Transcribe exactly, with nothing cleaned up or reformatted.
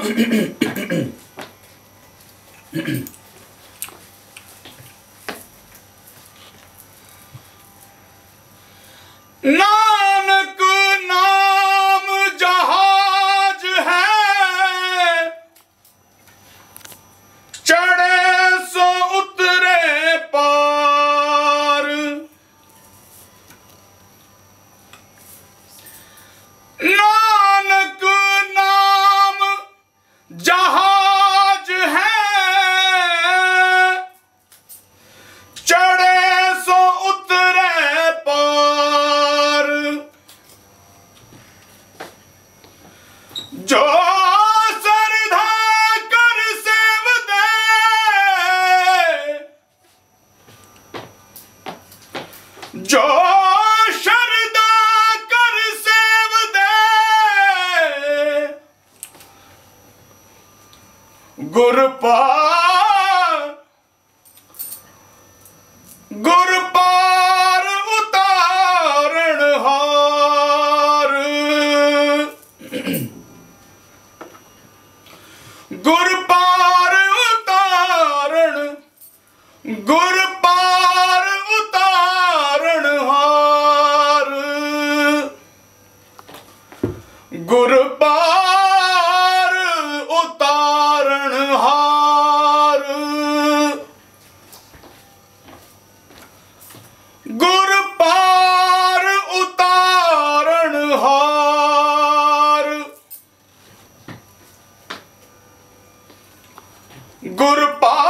नानक नाम जहाज है, चढ़े सो उतरे पार। नानक नाम जहाज है, चढ़े सो उतरे पार। जो सर धाकर सेव दे, जो शरदा कर सेव दे, गुरपा गुर पार उतारण, गुर पार उतारण हार। गुर पार उतारण हार, गुर पार उतारण हार। गुरपा